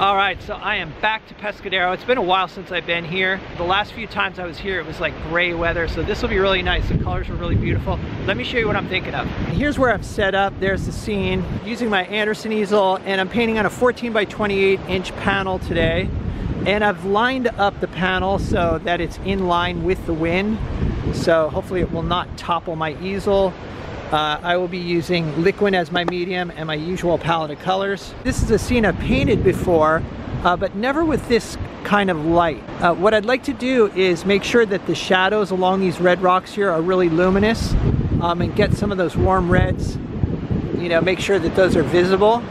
All right, so I am back to Pescadero. It's been a while since I've been here. The last few times I was here, it was like gray weather, so this will be really nice. The colors were really beautiful. Let me show you what I'm thinking of. Here's where I've set up. There's the scene. I'm using my Anderson easel, and I'm painting on a 14 by 28 inch panel today. And I've lined up the panel so that it's in line with the wind. So hopefully it will not topple my easel. I will be using Liquin as my medium and my usual palette of colors. This is a scene I've painted before, but never with this kind of light. What I'd like to do is make sure that the shadows along these red rocks here are really luminous, and get some of those warm reds, you know, make sure that those are visible.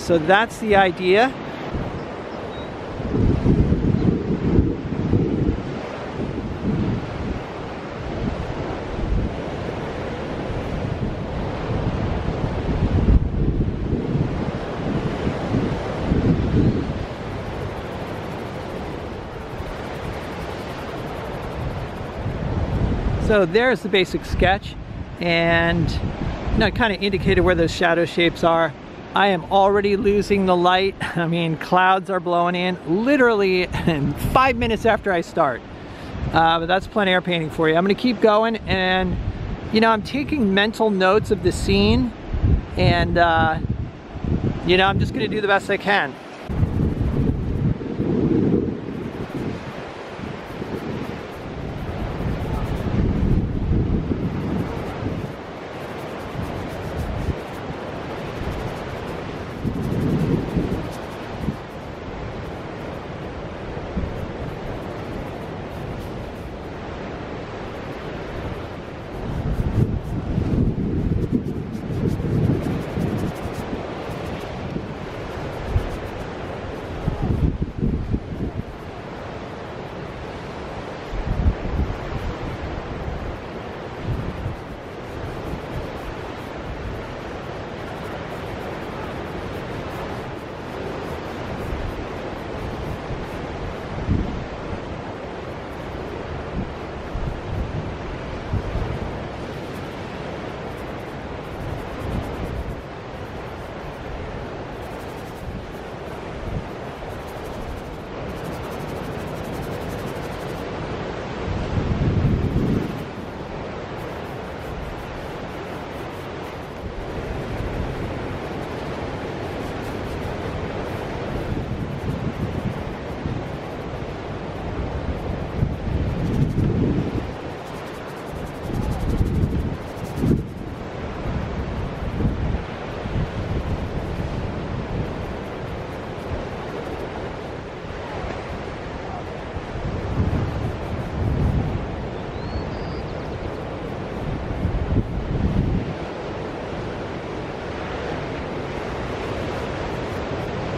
So that's the idea. So there's the basic sketch, and you know, I kind of indicated where those shadow shapes are. I am already losing the light. I mean, clouds are blowing in literally 5 minutes after I start. But that's plein air painting for you. I'm going to keep going, and you know, I'm taking mental notes of the scene, and you know, I'm just going to do the best I can.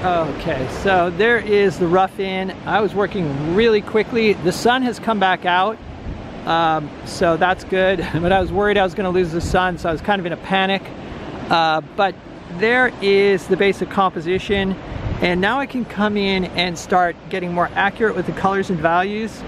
Okay, so there is the rough in. I was working really quickly. The sun has come back out, so that's good. But I was worried I was going to lose the sun, so I was kind of in a panic. But there is the basic composition, and now I can come in and start getting more accurate with the colors and values.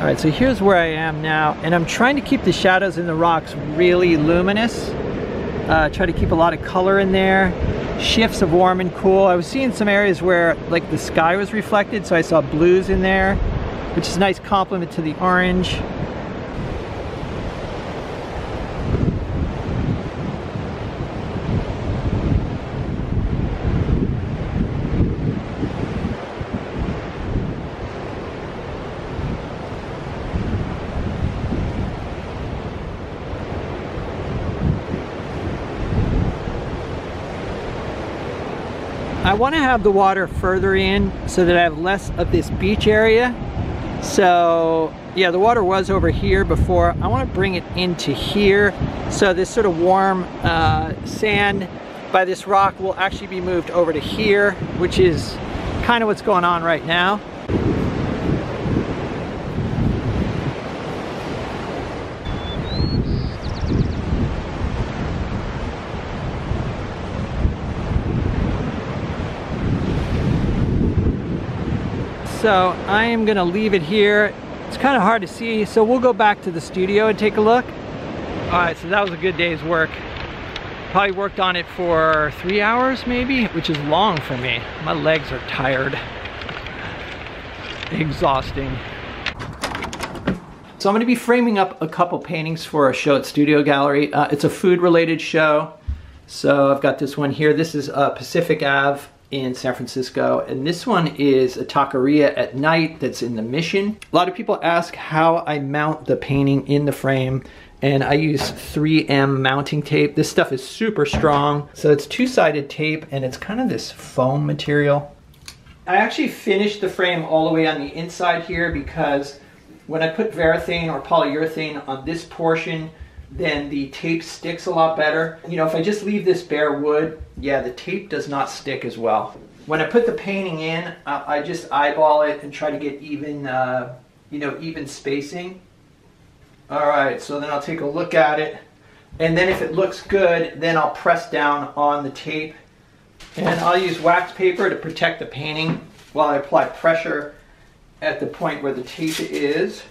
All right, so here's where I am now, and I'm trying to keep the shadows in the rocks really luminous. Try to keep a lot of color in there, shifts of warm and cool. I was seeing some areas where like the sky was reflected, so I saw blues in there, which is a nice complement to the orange. I want to have the water further in so that I have less of this beach area. So yeah, the water was over here before. I want to bring it into here. So this sort of warm sand by this rock will actually be moved over to here, which is kind of what's going on right now. So I am gonna leave it here. It's kind of hard to see, so we'll go back to the studio and take a look. All right, so that was a good day's work. Probably worked on it for 3 hours maybe, which is long for me. My legs are tired. Exhausting. So I'm gonna be framing up a couple paintings for a show at Studio Gallery. It's a food-related show. So I've got this one here. This is Pacific Ave in San Francisco. And this one is a taqueria at night that's in the Mission. A lot of people ask how I mount the painting in the frame. And I use 3M mounting tape. This stuff is super strong. So it's two-sided tape and it's kind of this foam material. I actually finished the frame all the way on the inside here because when I put varathane or polyurethane on this portion, then the tape sticks a lot better. You know, if I just leave this bare wood, yeah, the tape does not stick as well. When I put the painting in, I just eyeball it and try to get even, you know, even spacing. All right, so then I'll take a look at it. And then if it looks good, then I'll press down on the tape. And I'll use wax paper to protect the painting while I apply pressure at the point where the tape is.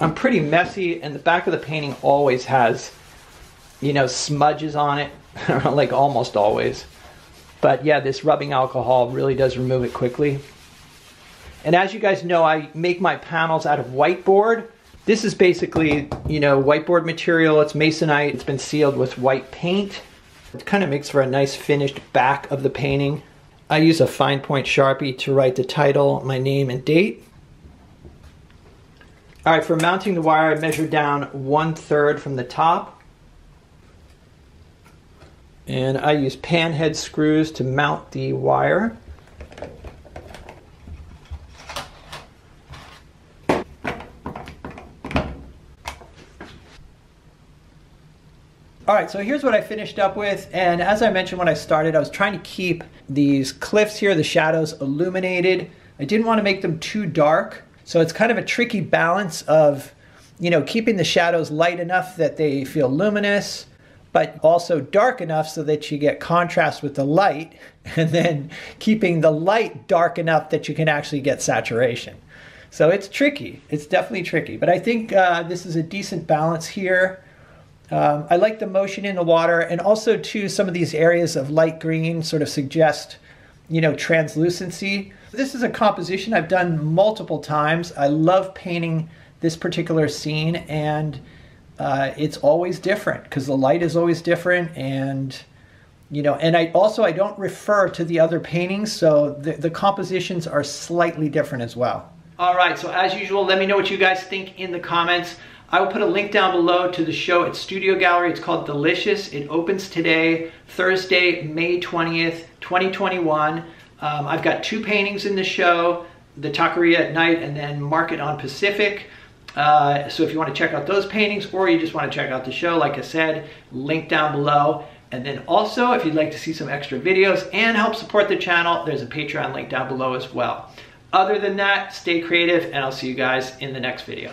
I'm pretty messy, and the back of the painting always has, you know, smudges on it, like almost always. But yeah, this rubbing alcohol really does remove it quickly. And as you guys know, I make my panels out of whiteboard. This is basically, you know, whiteboard material. It's Masonite. It's been sealed with white paint. It kind of makes for a nice finished back of the painting. I use a fine point Sharpie to write the title, my name, and date. All right, for mounting the wire, I measure down 1/3 from the top. And I use pan head screws to mount the wire. All right, so here's what I finished up with. And as I mentioned when I started, I was trying to keep these cliffs here, the shadows, illuminated. I didn't want to make them too dark. So it's kind of a tricky balance of, you know, keeping the shadows light enough that they feel luminous, but also dark enough so that you get contrast with the light, and then keeping the light dark enough that you can actually get saturation. So it's tricky. It's definitely tricky, but I think this is a decent balance here. I like the motion in the water, and also too, some of these areas of light green sort of suggest, you know, translucency. This is a composition I've done multiple times. I love painting this particular scene, and it's always different because the light is always different, and you know, and I don't refer to the other paintings, so the compositions are slightly different as well. All right, so as usual, let me know what you guys think in the comments. I will put a link down below to the show at Studio Gallery. It's called Delicious. It opens today, Thursday, May 20th, 2021. I've got 2 paintings in the show, the Taqueria at Night and then Market on Pacific. So if you want to check out those paintings, or you just want to check out the show, like I said, link down below. And then also, if you'd like to see some extra videos and help support the channel, there's a Patreon link down below as well. Other than that, stay creative, and I'll see you guys in the next video.